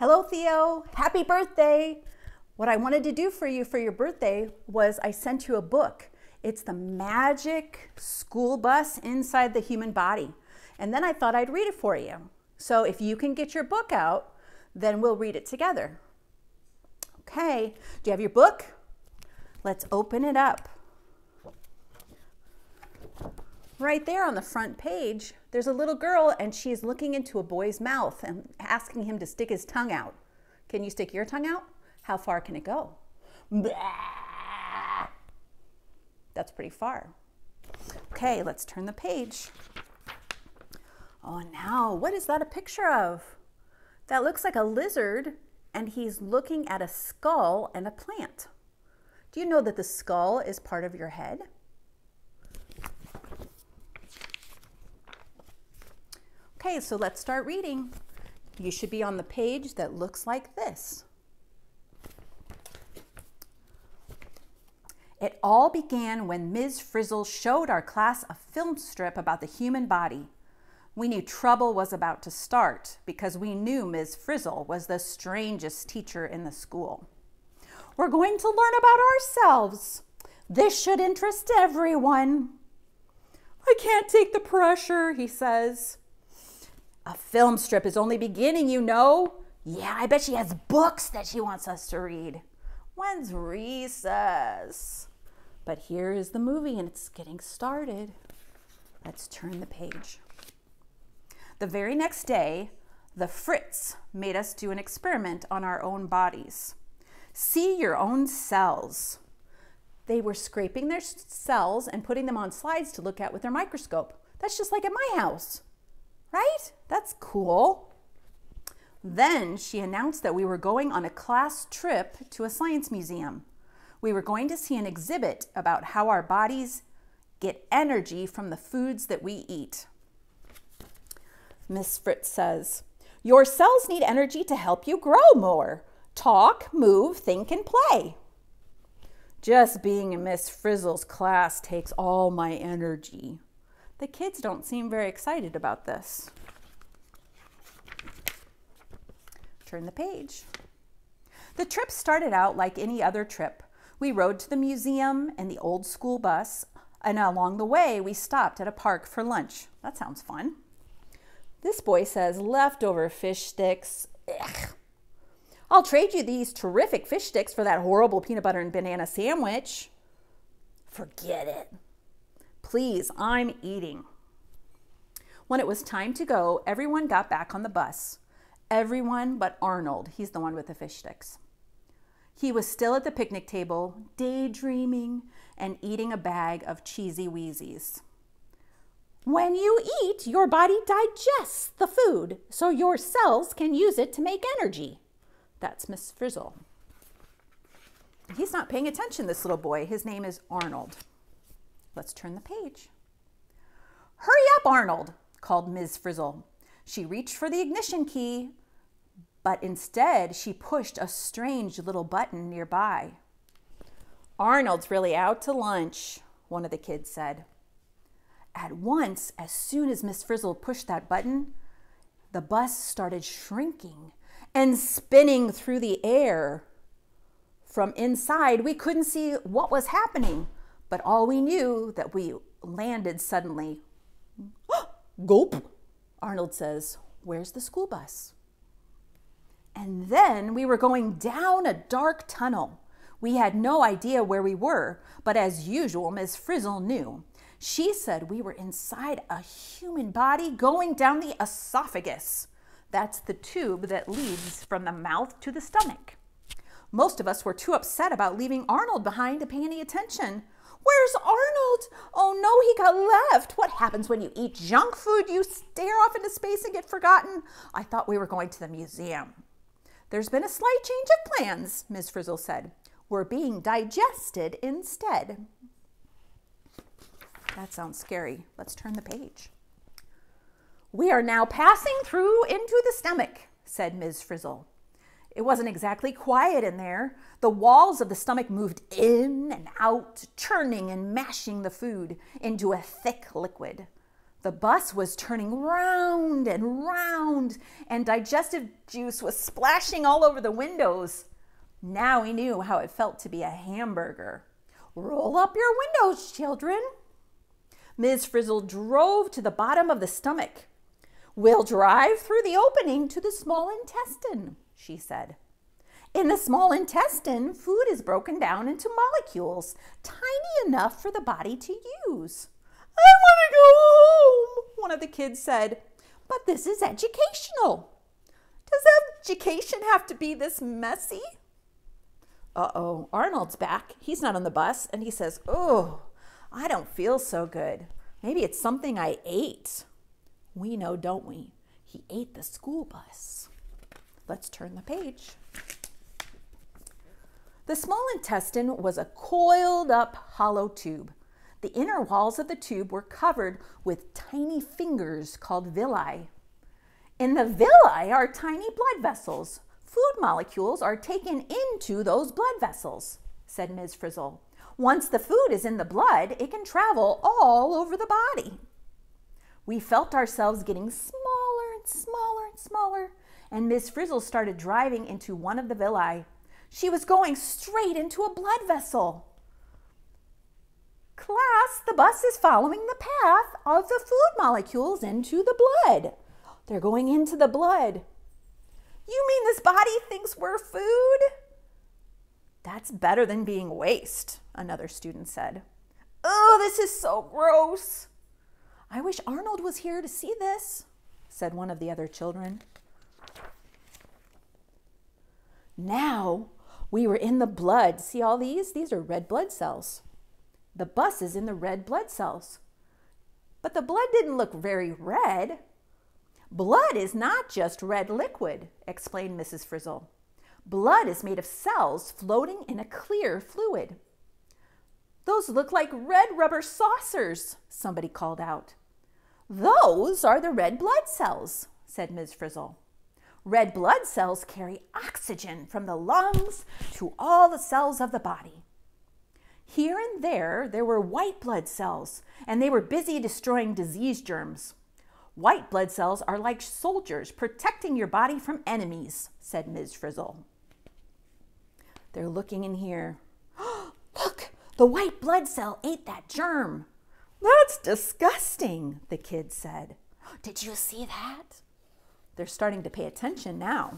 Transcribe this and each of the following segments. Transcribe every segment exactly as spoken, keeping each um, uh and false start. hello Theo, happy birthday. What I wanted to do for you for your birthday was I sent you a book. It's The Magic School Bus Inside the Human Body. And then I thought I'd read it for you. So if you can get your book out, then we'll read it together. Okay, do you have your book? Let's open it up. Right there on the front page, there's a little girl and she's looking into a boy's mouth and asking him to stick his tongue out. Can you stick your tongue out? How far can it go? Blah! That's pretty far. Okay, let's turn the page. Oh no, what is that a picture of? That looks like a lizard and he's looking at a skull and a plant. Do you know that the skull is part of your head? Okay, so let's start reading. You should be on the page that looks like this. It all began when Miz Frizzle showed our class a film strip about the human body. We knew trouble was about to start because we knew Miz Frizzle was the strangest teacher in the school. We're going to learn about ourselves. This should interest everyone. I can't take the pressure, he says. A film strip is only beginning, you know. Yeah, I bet she has books that she wants us to read. When's recess? But here is the movie and it's getting started. Let's turn the page. The very next day, the Fritz made us do an experiment on our own bodies. See your own cells. They were scraping their cells and putting them on slides to look at with their microscope. That's just like at my house, right? That's cool. Then she announced that we were going on a class trip to a science museum. We were going to see an exhibit about how our bodies get energy from the foods that we eat. Miz Fritz says, your cells need energy to help you grow more. Talk, move, think, and play. Just being in Miz Frizzle's class takes all my energy. The kids don't seem very excited about this. Turn the page. The trip started out like any other trip. We rode to the museum and the old school bus, and along the way, we stopped at a park for lunch. That sounds fun. This boy says, leftover fish sticks. Ugh. I'll trade you these terrific fish sticks for that horrible peanut butter and banana sandwich. Forget it. Please, I'm eating. When it was time to go, everyone got back on the bus. Everyone but Arnold. He's the one with the fish sticks. He was still at the picnic table, daydreaming and eating a bag of cheesy Wheaties. When you eat, your body digests the food, so your cells can use it to make energy. That's Miz Frizzle. He's not paying attention, this little boy. His name is Arnold. Let's turn the page. Hurry up, Arnold, called Miz Frizzle. She reached for the ignition key, but instead she pushed a strange little button nearby. Arnold's really out to lunch, one of the kids said. At once, as soon as Miz Frizzle pushed that button, the bus started shrinking and spinning through the air. From inside, we couldn't see what was happening, but all we knew that we landed suddenly. Gulp, Arnold says, where's the school bus? And then we were going down a dark tunnel. We had no idea where we were, but as usual, Miz Frizzle knew. She said we were inside a human body going down the esophagus. That's the tube that leads from the mouth to the stomach. Most of us were too upset about leaving Arnold behind to pay any attention. Where's Arnold? Oh no, he got left. What happens when you eat junk food? You stare off into space and get forgotten. I thought we were going to the museum. There's been a slight change of plans, Miz Frizzle said. We're being digested instead. That sounds scary. Let's turn the page. We are now passing through into the stomach, said Miz Frizzle. It wasn't exactly quiet in there. The walls of the stomach moved in and out, churning and mashing the food into a thick liquid. The bus was turning round and round, and digestive juice was splashing all over the windows. Now he knew how it felt to be a hamburger. Roll up your windows, children. Miz Frizzle drove to the bottom of the stomach. We'll drive through the opening to the small intestine, she said. In the small intestine, food is broken down into molecules, tiny enough for the body to use. I want to go home, one of the kids said, but this is educational. Does education have to be this messy? Uh-oh, Arnold's back. He's not on the bus, and he says, oh, I don't feel so good. Maybe it's something I ate. We know, don't we? He ate the school bus. Let's turn the page. The small intestine was a coiled up hollow tube. The inner walls of the tube were covered with tiny fingers called villi. In the villi are tiny blood vessels. Food molecules are taken into those blood vessels, said Miz Frizzle. Once the food is in the blood, it can travel all over the body. We felt ourselves getting smaller and smaller and smaller, and Miz Frizzle started driving into one of the villi. She was going straight into a blood vessel. Class, the bus is following the path of the food molecules into the blood. They're going into the blood. You mean this body thinks we're food? That's better than being waste, another student said. Oh, this is so gross. I wish Arnold was here to see this, said one of the other children. Now we were in the blood. See all these? These are red blood cells. The bus is in the red blood cells. But the blood didn't look very red. Blood is not just red liquid, explained Missus Frizzle. Blood is made of cells floating in a clear fluid. Those look like red rubber saucers, somebody called out. Those are the red blood cells, said Miz Frizzle. Red blood cells carry oxygen from the lungs to all the cells of the body. Here and there, there were white blood cells, and they were busy destroying disease germs. White blood cells are like soldiers protecting your body from enemies, said Miz Frizzle. They're looking in here. Look, the white blood cell ate that germ. That's disgusting, the kid said. Did you see that? They're starting to pay attention now.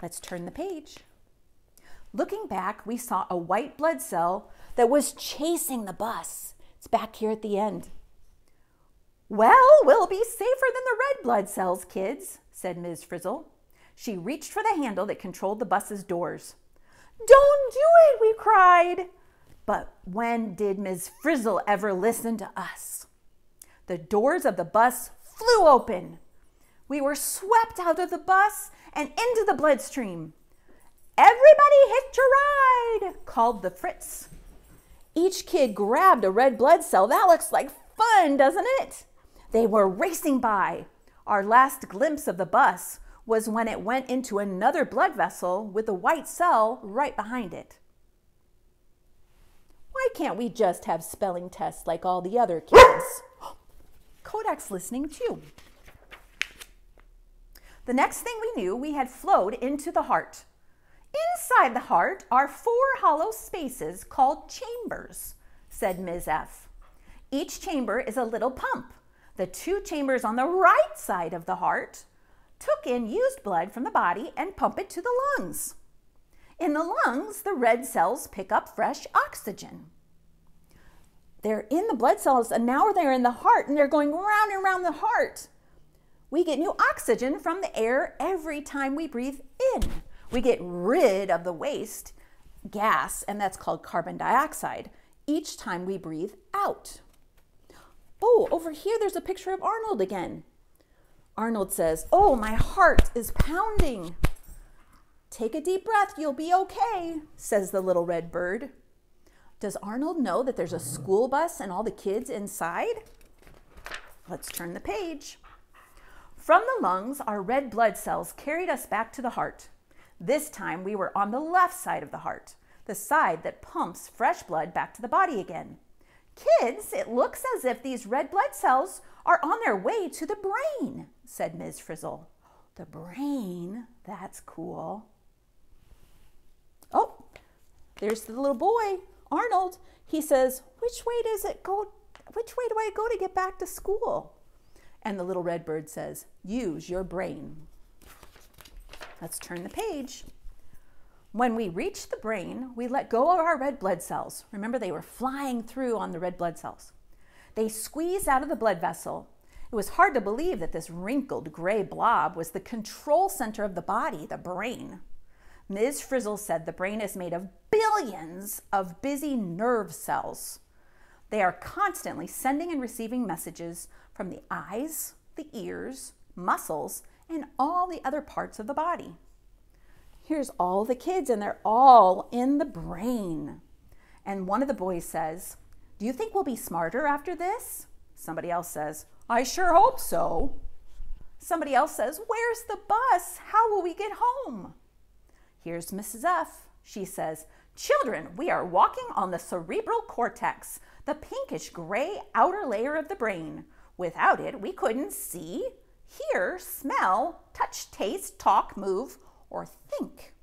Let's turn the page. Looking back, we saw a white blood cell that was chasing the bus. It's back here at the end. Well, we'll be safer than the red blood cells, kids, said Miz Frizzle. She reached for the handle that controlled the bus's doors. Don't do it, we cried. But when did Miz Frizzle ever listen to us? The doors of the bus flew open. We were swept out of the bus and into the bloodstream. Everybody hitch a ride, called the Fritz. Each kid grabbed a red blood cell. That looks like fun, doesn't it? They were racing by. Our last glimpse of the bus was when it went into another blood vessel with a white cell right behind it. Why can't we just have spelling tests like all the other kids? Kodak's listening too. The next thing we knew, we had flowed into the heart. Inside the heart are four hollow spaces called chambers, said Miz F. Each chamber is a little pump. The two chambers on the right side of the heart took in used blood from the body and pump it to the lungs. In the lungs, the red cells pick up fresh oxygen. They're in the blood cells, and now they're in the heart, and they're going round and round the heart. We get new oxygen from the air every time we breathe in. We get rid of the waste gas, and that's called carbon dioxide, each time we breathe out. Oh, over here, there's a picture of Arnold again. Arnold says, oh, my heart is pounding. Take a deep breath, you'll be okay, says the little red bird. Does Arnold know that there's a school bus and all the kids inside? Let's turn the page. From the lungs, our red blood cells carried us back to the heart. This time we were on the left side of the heart, the side that pumps fresh blood back to the body again. Kids, it looks as if these red blood cells are on their way to the brain," said Miz Frizzle. "The brain, that's cool." Oh, there's the little boy, Arnold. He says, "Which way does it go? Which way do I go to get back to school?" And the little red bird says, "Use your brain." Let's turn the page. When we reach the brain, we let go of our red blood cells. Remember, they were flying through on the red blood cells. They squeezed out of the blood vessel. It was hard to believe that this wrinkled gray blob was the control center of the body, the brain. Miz Frizzle said the brain is made of billions of busy nerve cells. They are constantly sending and receiving messages from the eyes, the ears, muscles, and all the other parts of the body. Here's all the kids, and they're all in the brain. And one of the boys says, "Do you think we'll be smarter after this?" Somebody else says, "I sure hope so." Somebody else says, "Where's the bus? How will we get home?" Here's Missus F. She says, "Children, we are walking on the cerebral cortex, the pinkish-gray outer layer of the brain. Without it, we couldn't see, hear, smell, touch, taste, talk, move, or think."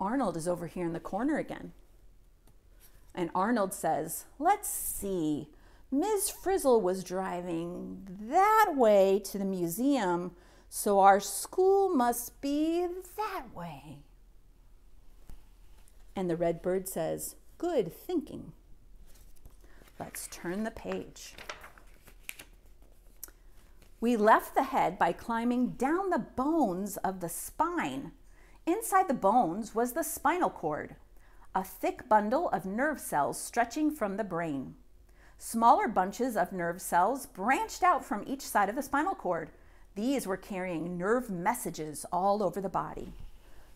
Arnold is over here in the corner again. And Arnold says, "Let's see. Miz Frizzle was driving that way to the museum, so our school must be that way." And the red bird says, "Good thinking." Let's turn the page. We left the head by climbing down the bones of the spine. Inside the bones was the spinal cord, a thick bundle of nerve cells stretching from the brain. Smaller bunches of nerve cells branched out from each side of the spinal cord. These were carrying nerve messages all over the body.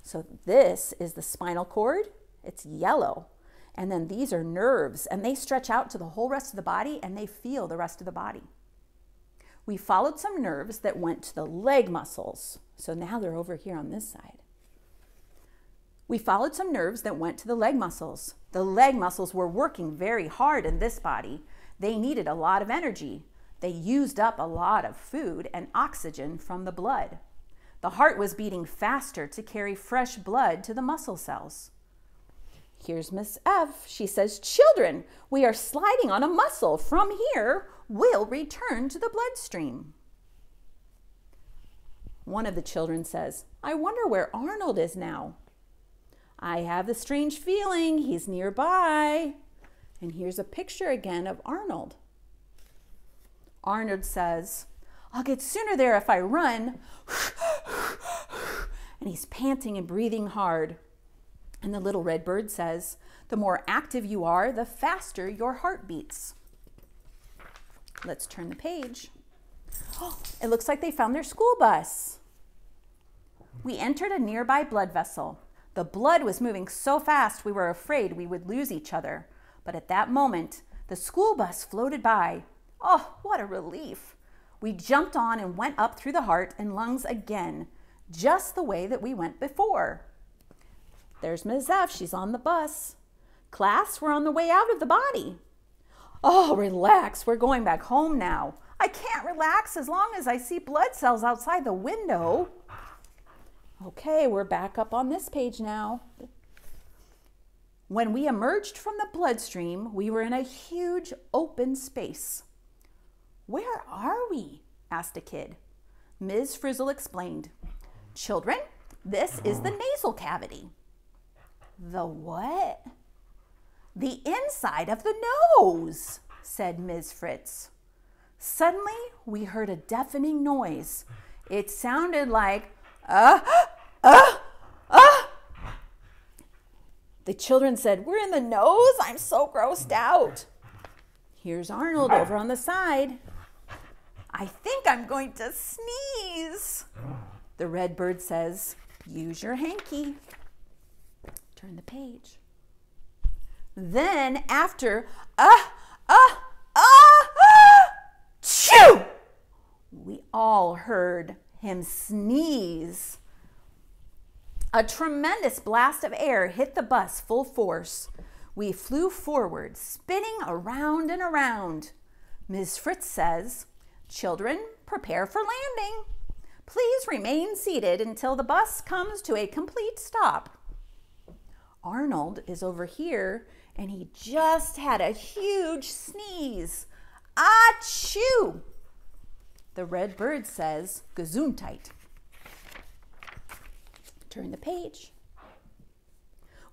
So this is the spinal cord. It's yellow. And then these are nerves, and they stretch out to the whole rest of the body, and they feel the rest of the body. We followed some nerves that went to the leg muscles. So now they're over here on this side. We followed some nerves that went to the leg muscles. The leg muscles were working very hard in this body. They needed a lot of energy. They used up a lot of food and oxygen from the blood. The heart was beating faster to carry fresh blood to the muscle cells. Here's Miss F. She says, "Children, we are sliding on a muscle. From here, we'll return to the bloodstream." One of the children says, "I wonder where Arnold is now. I have the strange feeling he's nearby." And here's a picture again of Arnold. Arnold says, "I'll get sooner there if I run." And he's panting and breathing hard. And the little red bird says, "The more active you are, the faster your heart beats." Let's turn the page. Oh, it looks like they found their school bus. We entered a nearby blood vessel. The blood was moving so fast we were afraid we would lose each other. But at that moment, the school bus floated by. Oh, what a relief. We jumped on and went up through the heart and lungs again, just the way that we went before. There's Miz F. She's on the bus. "Class, we're on the way out of the body." "Oh, relax. We're going back home now." "I can't relax as long as I see blood cells outside the window." Okay, we're back up on this page now. When we emerged from the bloodstream, we were in a huge open space. "Where are we?" asked a kid. Miz Frizzle explained, "Children, this is the nasal cavity." "The what?" "The inside of the nose," said Miz Fritz. Suddenly, we heard a deafening noise. It sounded like, "Ah, uh, ah, uh, ah." Uh. The children said, "We're in the nose? I'm so grossed out." Here's Arnold over on the side. "I think I'm going to sneeze." The red bird says, "Use your hanky." Turn the page. Then after ah, ah, ah, ah, chew, we all heard him sneeze. A tremendous blast of air hit the bus full force. We flew forward, spinning around and around. Miz Fritz says, "Children, prepare for landing. Please remain seated until the bus comes to a complete stop." Arnold is over here and he just had a huge sneeze. Achoo! The red bird says, "Gesundheit." Turn the page.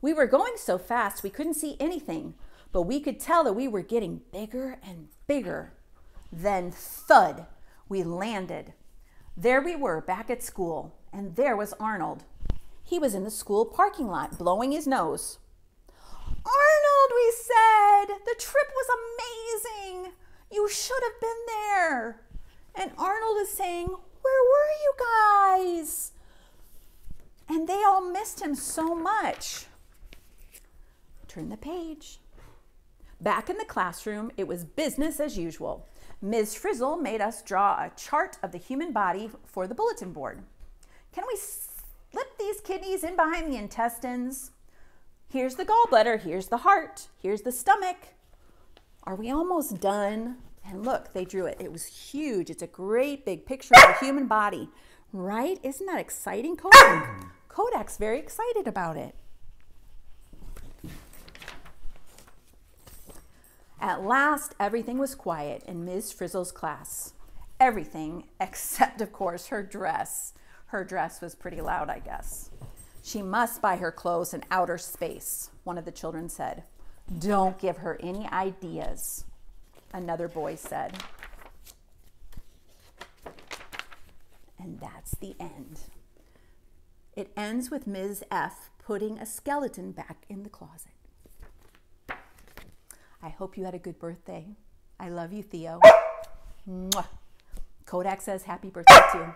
We were going so fast we couldn't see anything, but we could tell that we were getting bigger and bigger. Then thud, we landed. There we were back at school, and there was Arnold. He was in the school parking lot blowing his nose. "Arnold," we said, "the trip was amazing. You should have been there." And Arnold is saying, "Where were you guys?" And they all missed him so much. Turn the page. Back in the classroom, it was business as usual. Miz Frizzle made us draw a chart of the human body for the bulletin board. "Can we slip these kidneys in behind the intestines? Here's the gallbladder, here's the heart, here's the stomach. Are we almost done?" And look, they drew it. It was huge. It's a great big picture of the human body, right? Isn't that exciting, Kodak? Kodak's very excited about it. At last, everything was quiet in Miz Frizzle's class. Everything except, of course, her dress. Her dress was pretty loud, I guess. "She must buy her clothes in outer space," one of the children said. "Don't give her any ideas," another boy said. And that's the end. It ends with Miz F putting a skeleton back in the closet. I hope you had a good birthday. I love you, Theo. Mwah. Kodak says happy birthday too.